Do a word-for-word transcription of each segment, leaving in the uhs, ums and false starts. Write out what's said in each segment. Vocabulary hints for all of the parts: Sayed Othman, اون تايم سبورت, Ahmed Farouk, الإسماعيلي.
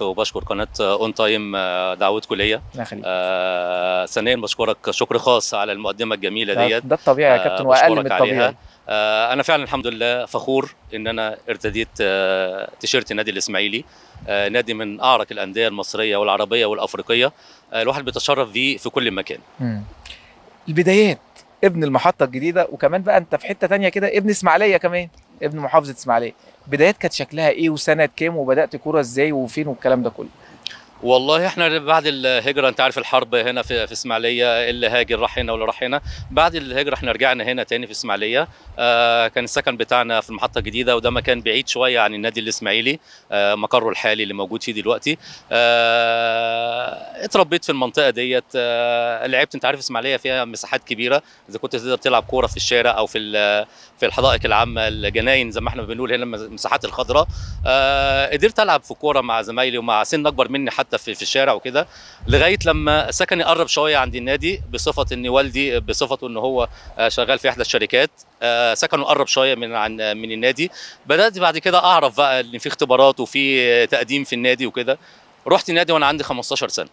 الشرف، وبشكر قناه اون تايم دعوتكم ليا. آه ثانيا بشكرك شكر خاص على المقدمه الجميله ديت. ده الطبيعي يا كابتن، واقل من الطبيعي. آه انا فعلا الحمد لله فخور ان انا ارتديت آه تيشيرت نادي الاسماعيلي، آه نادي من اعرق الانديه المصريه والعربيه والافريقيه، آه الواحد بيتشرف بيه في كل مكان. مم. البدايات، ابن المحطه الجديده، وكمان بقى انت في حته ثانيه كده، ابن اسماعيليه كمان، ابن محافظه اسماعيليه. بدايات كانت شكلها ايه وسنه كام وبدات كوره ازاي وفين والكلام ده كله؟ والله احنا بعد الهجره، انت عارف الحرب هنا في في اسماعيليه، اللي هاجر راح هنا واللي راح هنا. بعد الهجره احنا رجعنا هنا تاني في اسماعيليه. آه كان السكن بتاعنا في المحطه الجديده، وده مكان بعيد شويه عن النادي الاسماعيلي، آه مقره الحالي اللي موجود فيه دلوقتي. آه اتربيت في المنطقه ديت، آه لعبت، انت عارف اسماعيليه فيها مساحات كبيره، اذا كنت تقدر تلعب كوره في الشارع او في في الحدائق العامه، الجناين زي ما احنا بنقول هنا، المساحات الخضراء. آه قدرت العب في كوره مع زمايلي ومع سن اكبر مني حتى في, في الشارع وكده، لغايه لما سكني قرب شويه عند النادي، بصفه ان والدي بصفته ان هو شغال في احدى الشركات، سكنه قرب شويه من عن من النادي. بدات بعد كده اعرف بقى ان في اختبارات وفي تقديم في النادي وكده. رحت النادي وانا عندي خمستاشر سنه،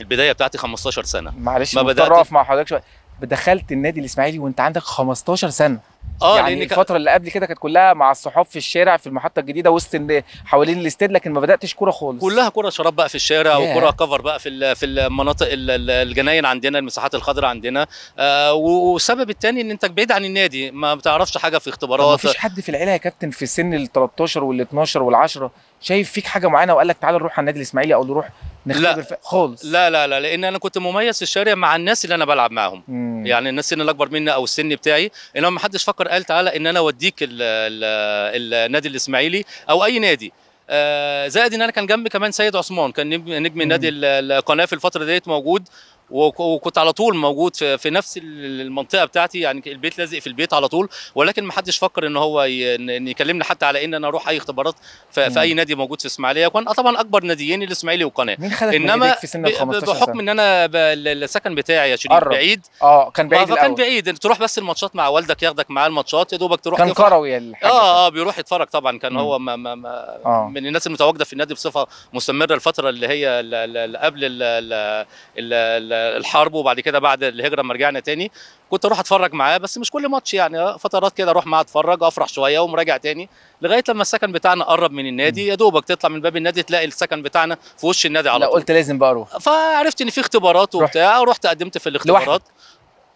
البدايه بتاعتي خمستاشر سنه. معلش ما بدات اقف مع حضرتك شويه، دخلت النادي الاسماعيلي وانت عندك خمستاشر سنه؟ اه يعني الفتره اللي قبل كده كانت كلها مع الصحاب في الشارع في المحطه الجديده وسط حوالين الاستاد، لكن ما بداتش كوره خالص. كلها كوره شراب بقى في الشارع، وكوره كفر بقى في في المناطق، الجناين عندنا، المساحات الخضراء عندنا. آه والسبب الثاني ان انت بعيد عن النادي، ما بتعرفش حاجه في اختبارات. ما فيش حد في العيله يا كابتن في سن ال تلتاشر وال اتناشر وال عشرة شايف فيك حاجه معينه وقال لك تعالى نروح على النادي الاسماعيلي او نروح نختبر خالص؟ لا لا لا، لان انا كنت مميز في الشارع مع الناس اللي انا بلعب معاهم. مم. يعني الناس اللي اكبر مني او السن بتاعي، انما ما حدش فكر قال تعالى ان انا اوديك النادي الاسماعيلي او اي نادي. آه زائد ان انا كان جنبي كمان سيد عثمان، كان نجم نادي القناه في الفتره ديت موجود، وكنت على طول موجود في نفس المنطقه بتاعتي، يعني البيت لازق في البيت على طول. ولكن ما حدش فكر ان هو يكلمني حتى على ان انا اروح اي اختبارات في اي نادي موجود في اسماعيليه، وكان طبعا اكبر ناديين الاسماعيلي والقناه. مين خدك انما في سن الخمستاشر بحكم سنة؟ ان انا السكن بتاعي يا شريف بعيد، اه كان بعيد الاول، كان بعيد انت تروح بس الماتشات مع والدك، ياخدك معاه الماتشات يا دوبك تروح. كان كروي الحاجه اه اه بيروح يتفرج طبعا، كان مم. هو ما ما ما آه. من الناس المتواجده في النادي بصفه مستمره الفتره اللي هي اللي قبل ال الحرب، وبعد كده بعد الهجره لما رجعنا تاني كنت اروح اتفرج معاه، بس مش كل ماتش، يعني فترات كده اروح معاه اتفرج افرح شويه ومراجع تاني، لغايه لما السكن بتاعنا قرب من النادي، يا دوبك تطلع من باب النادي تلاقي السكن بتاعنا في وش النادي على طول. لا قلت لازم بقى اروح، فعرفت ان في اختبارات وبتاع، ورحت قدمت في الاختبارات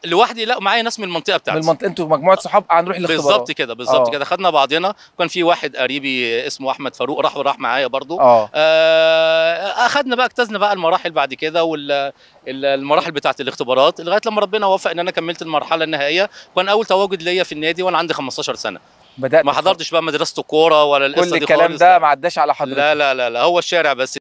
لوحدي. لا معايا ناس من المنطقه بتاعتي، من المنطقه، انتوا مجموعه صحاب هنروح الاختبارات. بالظبط كده، بالظبط كده، خدنا بعضنا. وكان في واحد قريبي اسمه احمد فاروق راح وراح معايا برضو. اه اخدنا بقى، اجتزنا بقى المراحل بعد كده والمراحل بتاعه الاختبارات، لغايه لما ربنا وفق ان انا كملت المرحله النهائيه، وكان اول تواجد ليا في النادي وانا عندي خمستاشر سنه. بدات ما حضرتش بقى مدرسه الكوره ولا القصه دي خالص، كل الكلام ده ما عداش على حضرتك؟ لا لا لا، هو الشارع بس.